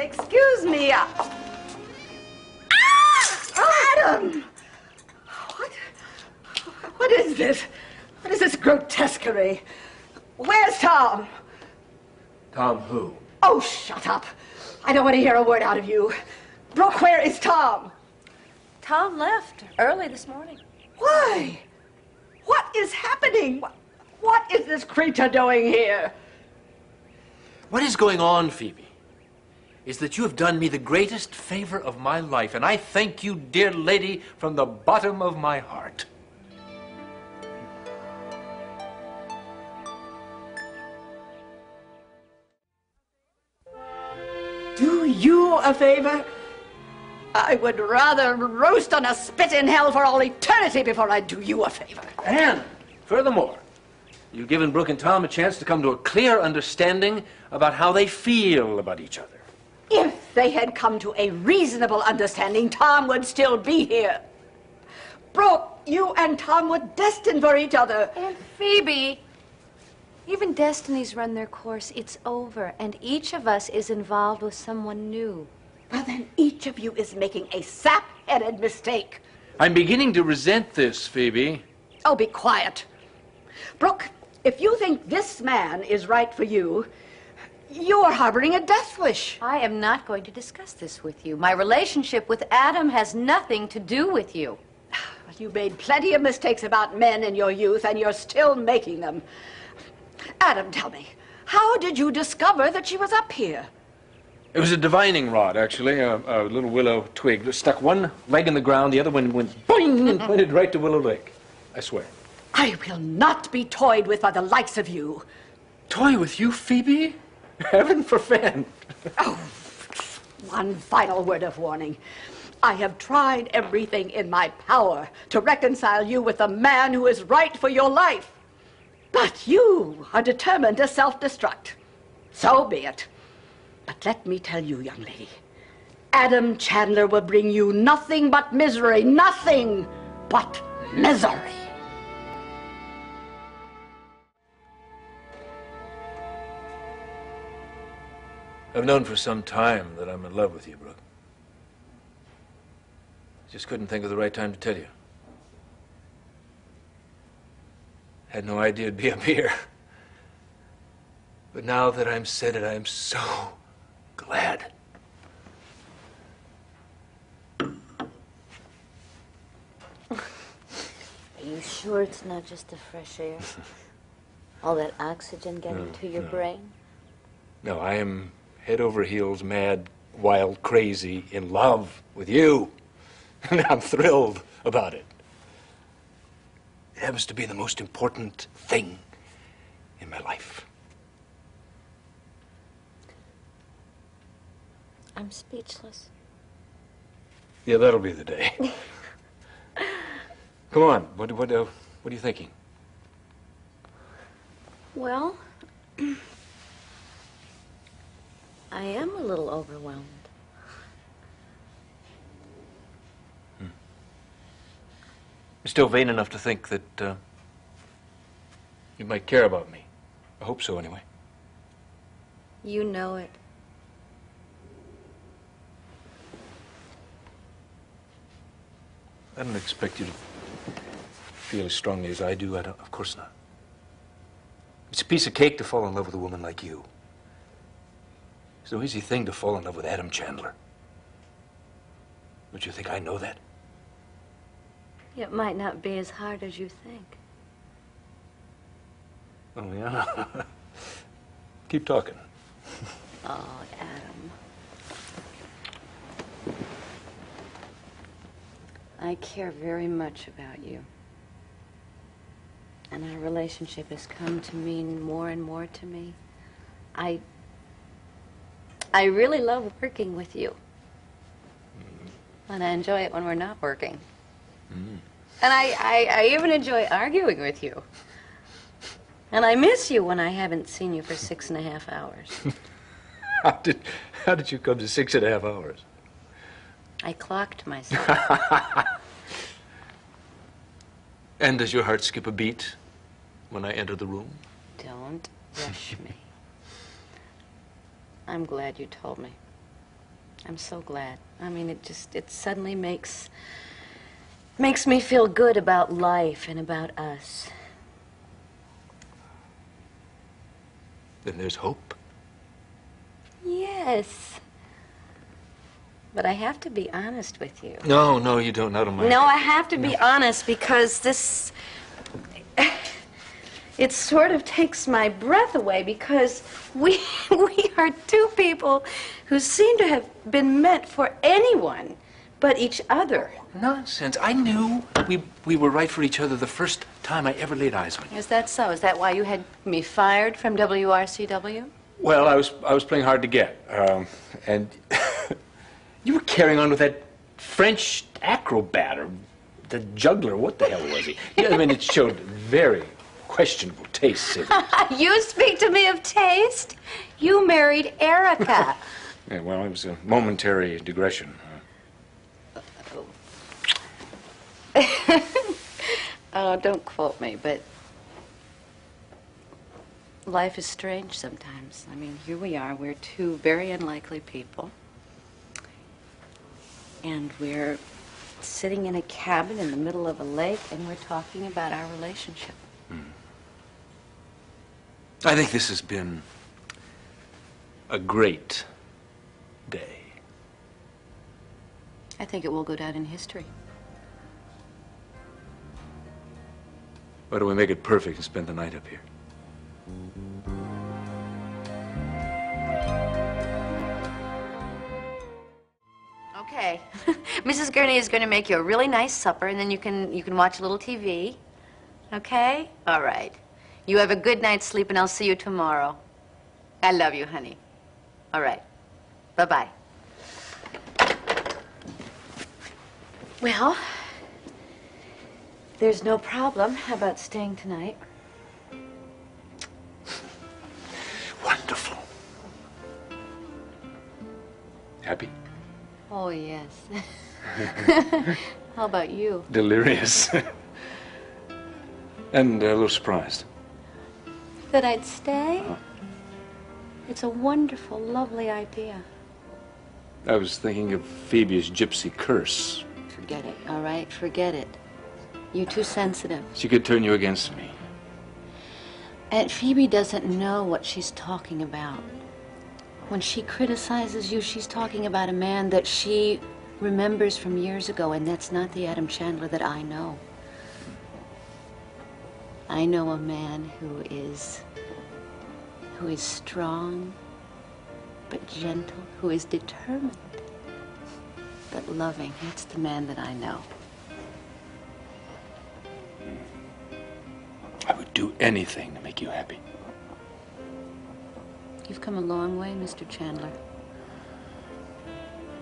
Excuse me. Adam! What is this? What is this grotesquerie? Where's Tom? Tom who? Oh, shut up. I don't want to hear a word out of you. Brooke, where is Tom? Tom left early this morning. Why? What is happening? What is this creature doing here? What is going on, Phoebe, is that you have done me the greatest favor of my life, and I thank you, dear lady, from the bottom of my heart. Do you a favor? I would rather roast on a spit in hell for all eternity before I'd do you a favor. And furthermore, you've given Brooke and Tom a chance to come to a clear understanding about how they feel about each other. If they had come to a reasonable understanding, Tom would still be here. Brooke, you and Tom were destined for each other. And Phoebe, even destinies run their course. It's over, and each of us is involved with someone new. Well, then each of you is making a sap-headed mistake. I'm beginning to resent this, Phoebe. Oh, be quiet. Brooke, if you think this man is right for you, you are harboring a death wish. I am not going to discuss this with you. My relationship with Adam has nothing to do with you. Well, you made plenty of mistakes about men in your youth, and you're still making them. Adam, tell me, how did you discover that she was up here? It was a divining rod, actually, a little willow twig. It stuck one leg in the ground, the other one went boing and pointed right to Willow Lake. I swear. I will not be toyed with by the likes of you. Toy with you, Phoebe? Heaven forfend. Oh, one final word of warning. I have tried everything in my power to reconcile you with the man who is right for your life. But you are determined to self-destruct. So be it. But let me tell you, young lady, Adam Chandler will bring you nothing but misery, nothing but misery. I've known for some time that I'm in love with you, Brooke. Just couldn't think of the right time to tell you. Had no idea it'd be up here. But now that I'm said it, I'm so glad. Are you sure it's not just the fresh air? All that oxygen getting to your brain? No, I am head over heels, mad, wild, crazy, in love with you. And I'm thrilled about it. It happens to be the most important thing in my life. I'm speechless. Yeah, that'll be the day. Come on, what are you thinking? Well, I am a little overwhelmed. I'm still vain enough to think that you might care about me. I hope so, anyway. You know it. I don't expect you to feel as strongly as I do. I don't, of course not. It's a piece of cake to fall in love with a woman like you. It's no easy thing to fall in love with Adam Chandler. Don't you think I know that? It might not be as hard as you think. Oh, yeah? Keep talking. Oh, Adam. I care very much about you. And our relationship has come to mean more and more to me. I really love working with you. And I enjoy it when we're not working. And I even enjoy arguing with you. And I miss you when I haven't seen you for 6.5 hours. How did you come to 6.5 hours? I clocked myself. And does your heart skip a beat when I enter the room? Don't rush me. I'm glad you told me. I'm so glad. I mean, it suddenly makes me feel good about life and about us. Then there's hope. Yes. But I have to be honest with you. No, no, you don't. Not on my... No, I have to be honest because this... It sort of takes my breath away because we are two people who seem to have been meant for anyone but each other. Nonsense. I knew we were right for each other the first time I ever laid eyes on you. Is that so? Is that why you had me fired from WRCW? Well, I was playing hard to get. And you were carrying on with that French acrobat or the juggler. What the hell was he? Yeah, I mean, it showed very questionable taste. You speak to me of taste? You married Erica. Yeah, well, it was a momentary digression. Oh, don't quote me, but life is strange sometimes. I mean, here we are. We're two very unlikely people. And we're sitting in a cabin in the middle of a lake, and we're talking about our relationship. Mm. I think this has been a great day. I think it will go down in history. Why don't we make it perfect and spend the night up here? Okay. Mrs. Gurney is going to make you a really nice supper, and then you can watch a little TV. Okay? All right. You have a good night's sleep, and I'll see you tomorrow. I love you, honey. All right. Bye-bye. Well... There's no problem about staying tonight. Wonderful. Happy? Oh, yes. How about you? Delirious. And a little surprised. That I'd stay? Uh-huh. It's a wonderful, lovely idea. I was thinking of Phoebe's gypsy curse. Forget it, all right? Forget it. You're too sensitive. She could turn you against me. And Phoebe doesn't know what she's talking about. When she criticizes you, she's talking about a man that she remembers from years ago, and that's not the Adam Chandler that I know. I know a man who is strong, but gentle, who is determined, but loving. That's the man that I know. I would do anything to make you happy. You've come a long way, Mr. Chandler.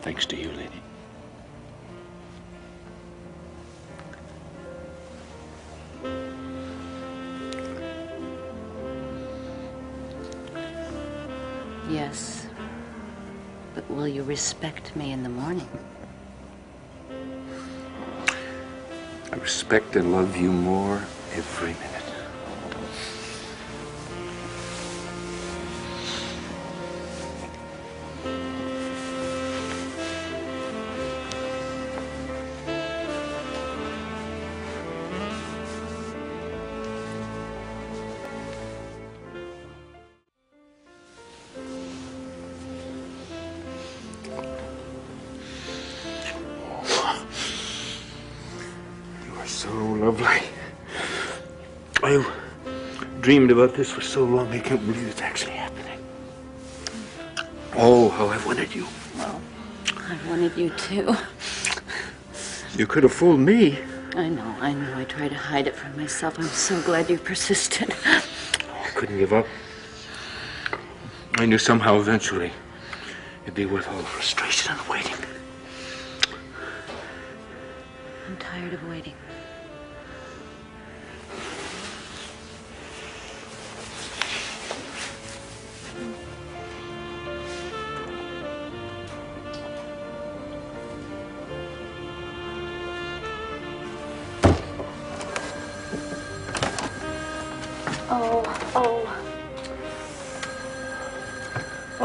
Thanks to you, lady. Yes, but will you respect me in the morning? I respect and love you more every minute. Dreamed about this for so long, I can't believe it's actually happening. Oh, how I've wanted you. Well, I wanted you too. You could have fooled me. I know. I tried to hide it from myself. I'm so glad you persisted. I couldn't give up. I knew somehow eventually it'd be worth all the frustration and waiting. I'm tired of waiting.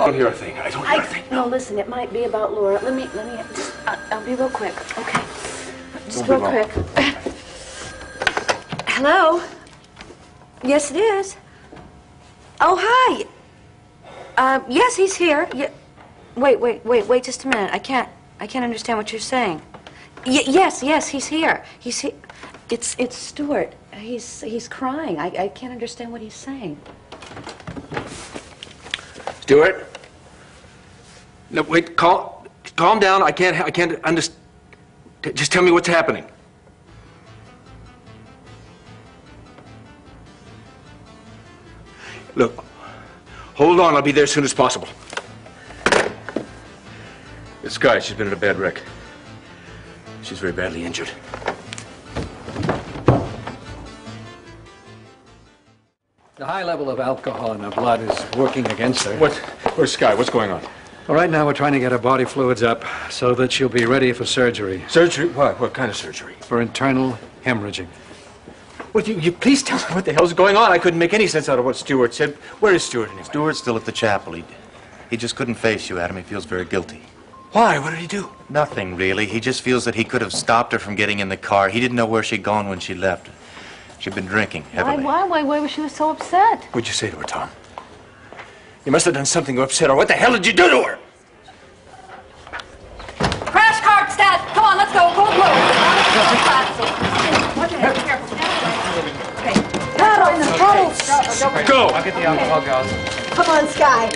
I don't hear a thing. I don't hear a thing. No, listen, it might be about Laura. Let me, just, I'll be real quick, okay? Just real quick. Hello? Yes, it is. Oh, hi. Yes, he's here. Yeah. Wait just a minute. I can't understand what you're saying. Yes, he's here. He's here. It's Stuart. He's crying. I can't understand what he's saying. Stuart? No, wait, calm down. I can't understand. Just tell me what's happening. Look, hold on. I'll be there as soon as possible. It's Skye. She's been in a bad wreck. She's very badly injured. The high level of alcohol in her blood is working against her. Where's Skye? What's going on? Well, right now we're trying to get her body fluids up so that she'll be ready for surgery. Surgery? What? What kind of surgery? For internal hemorrhaging. Well, you please tell me what the hell's going on. I couldn't make any sense out of what Stuart said. Where is Stuart anyway? Stuart's still at the chapel. He just couldn't face you, Adam. He feels very guilty. Why? What did he do? Nothing, really. He just feels that he could have stopped her from getting in the car. He didn't know where she'd gone when she left. She'd been drinking heavily. Why was she so upset? What'd you say to her, Tom? You must have done something to upset her. What the hell did you do to her? Crash cart, Stat! Come on, let's go. Go blue. Paddle in the puddle. Go. I'll get the alcohol, guys. Come on, Skye.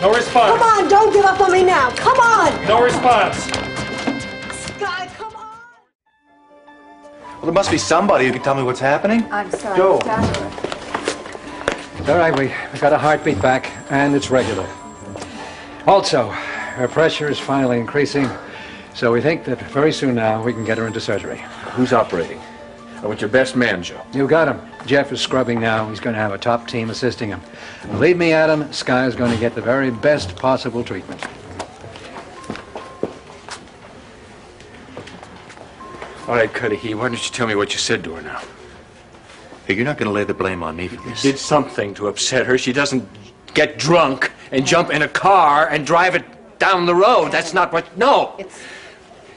No response. Come on, don't give up on me now. Come on. No response. Skye, come on. Well, there must be somebody who can tell me what's happening. I'm sorry, Joe. All right, we got a heartbeat back, and it's regular. Also, her pressure is finally increasing, so we think that very soon now we can get her into surgery. Who's operating? I want your best man, Joe. You got him. Jeff is scrubbing now. He's going to have a top team assisting him. Believe me, Adam, Skye is going to get the very best possible treatment. All right, Cudahy, why don't you tell me what you said to her now? Hey, you're not going to lay the blame on me for this. You did something to upset her. She doesn't get drunk and jump in a car and drive it down the road. That's not what... No! It's...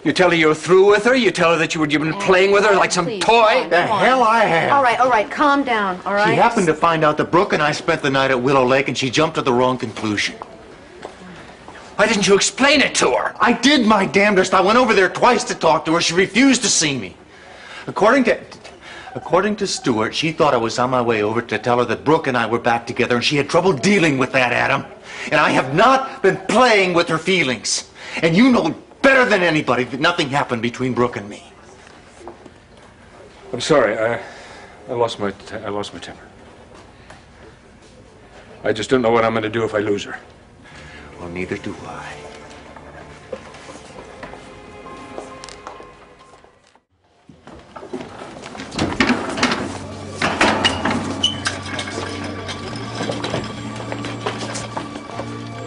You tell her you're through with her? You tell her that you've been playing with her like some toy? The hell I have. All right, calm down, all right? She happened to find out that Brooke and I spent the night at Willow Lake and she jumped to the wrong conclusion. Why didn't you explain it to her? I did my damnedest. I went over there twice to talk to her. She refused to see me. According to Stuart, she thought I was on my way over to tell her that Brooke and I were back together and she had trouble dealing with that, Adam. And I have not been playing with her feelings. And you know better than anybody that nothing happened between Brooke and me. I'm sorry. I lost my temper. I just don't know what I'm going to do if I lose her. Well, neither do I.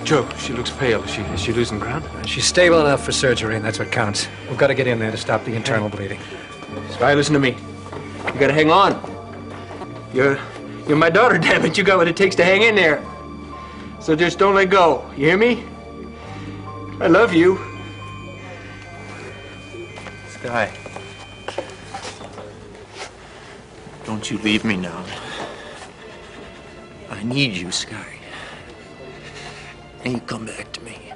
Joe, she looks pale. Is she losing ground? She's stable enough for surgery, and that's what counts. We've got to get in there to stop the internal bleeding. Skye, listen to me. You got to hang on. You're my daughter, damn it. You got what it takes to hang in there. So just don't let go. You hear me? I love you. Skye. Don't you leave me now. I need you, Skye. And you come back to me.